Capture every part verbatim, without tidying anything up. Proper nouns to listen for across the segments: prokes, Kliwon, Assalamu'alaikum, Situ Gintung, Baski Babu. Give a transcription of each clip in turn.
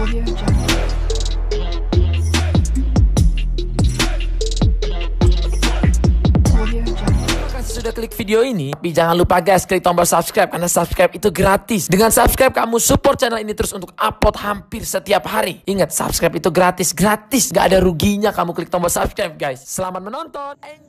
Sudah klik video ini, tapi jangan lupa guys klik tombol subscribe karena subscribe itu gratis. Dengan subscribe kamu support channel ini terus untuk upload hampir setiap hari. Ingat, subscribe itu gratis, gratis, gak ada ruginya kamu klik tombol subscribe guys. Selamat menonton. Enjoy.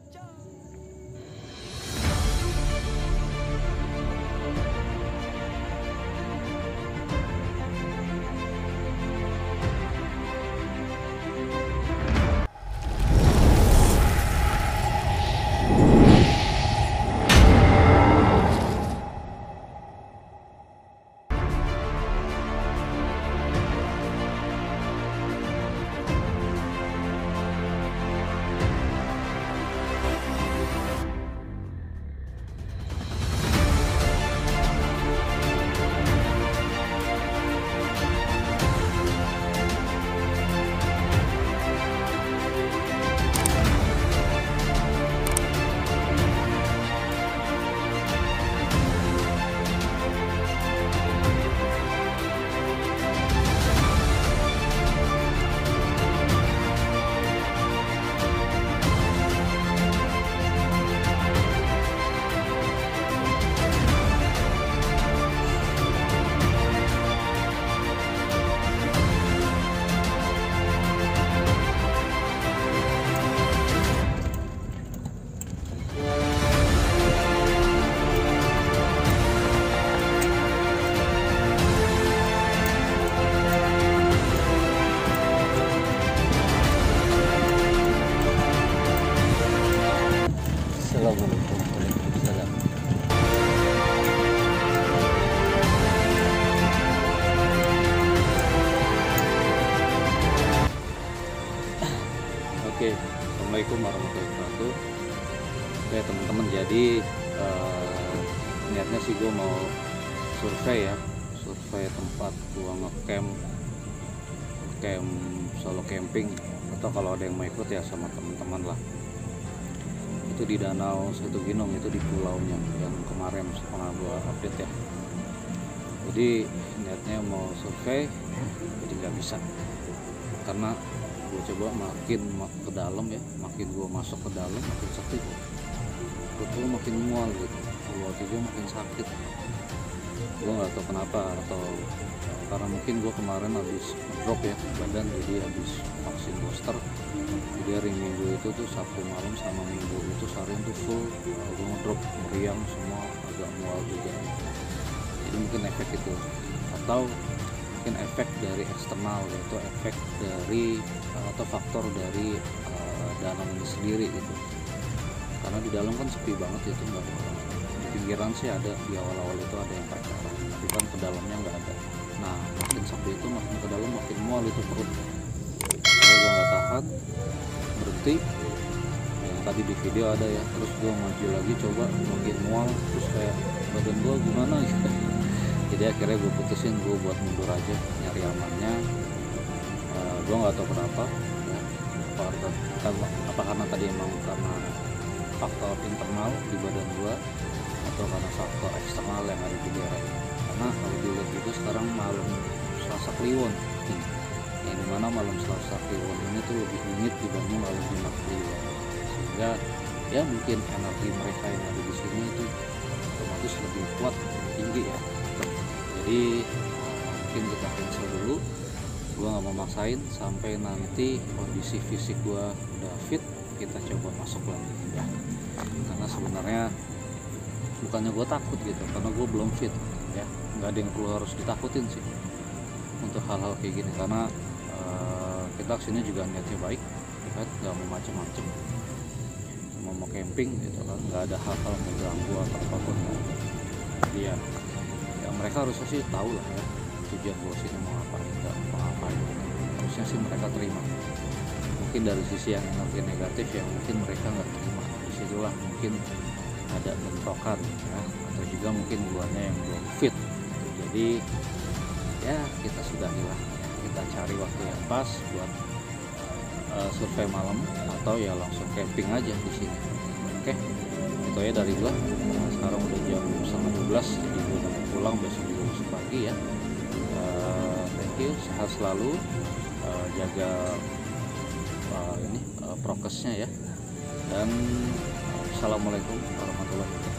Oke, assalamualaikum warahmatullahi wabarakatuh. Oke teman-teman, jadi eh, niatnya sih gue mau survei ya, survei tempat gue ngecamp, camp solo camping, atau kalau ada yang mau ikut ya sama teman-teman lah. Itu di Danau Situ Gintung, itu di pulaunya yang kemarin pernah gue update ya. Jadi niatnya mau survei, jadi nggak bisa karena gue coba makin ke dalam ya, makin gue masuk ke dalam makin sepi, perut gue makin mual gitu, waktu gue makin sakit. Gue nggak tahu kenapa, atau karena mungkin gue kemarin habis drop ya badan, jadi habis vaksin booster. Jadi hari Minggu itu tuh, Sabtu malam sama Minggu itu seharian tuh full gue ngedrop, meriang semua, agak mual juga. Jadi mungkin efek itu, atau mungkin efek dari eksternal, yaitu efek dari atau faktor dari uh, danau ini sendiri gitu. Karena di dalam kan sepi banget itu, nggak ada orang. Di pinggiran sih ada, di awal-awal itu ada yang pakai orang, tapi kan ke dalamnya nggak ada. Nah makin sepi itu makin ke dalam makin mual itu perut. Saya gue nggak tahan, berhenti. Yang tadi di video ada ya, terus gue maju lagi coba makin mual, terus kayak badan gue gimana gitu. Jadi akhirnya gue putusin gue buat mundur aja, nyari amannya. Uh, gue nggak tahu kenapa ya, apa, apa, apa karena tadi emang karena faktor internal di badan gue atau karena faktor eksternal yang ada di daerah. Karena kalau dilihat itu sekarang malam Selasa Kliwon, yang dimana malam Selasa Kliwon ini tuh lebih dingin dibanding malam Jumat Kliwon, sehingga ya mungkin energi mereka yang ada di sini itu otomatis lebih kuat, lebih tinggi ya. Jadi mungkin kita cancel dulu, gue nggak mau maksain sampai nanti kondisi fisik gue udah fit, kita coba masuk lagi ya. Karena sebenarnya bukannya gue takut gitu, karena gue belum fit ya, nggak ada yang perlu harus ditakutin sih untuk hal-hal kayak gini, karena uh, kita kesini juga niatnya baik, kita nggak mau macem-macem, cuma mau camping gitu kan, nggak ada hal-hal mengganggu atau apapun dia. Mereka harusnya sih tahu lah ya tujuan gue sini mau ngapain, nggak mau ngapain. Harusnya sih mereka terima. Mungkin dari sisi yang energi negatif yang mungkin mereka nggak terima. Disitulah mungkin ada bentrokan ya, atau juga mungkin guanya yang belum fit. Jadi ya kita sudahilah. Kita cari waktu yang pas buat uh, survei malam atau ya langsung camping aja di sini. Oke, itu aja dari gue. Nah, sekarang udah jam setengah dua belas. Jadi gue pulang besok juga masuk pagi ya. Uh, thank you, sehat selalu, uh, jaga uh, ini uh, prokesnya ya, dan assalamualaikum warahmatullahi wabarakatuh.